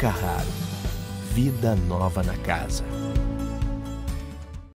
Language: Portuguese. Carraro. Vida nova na casa.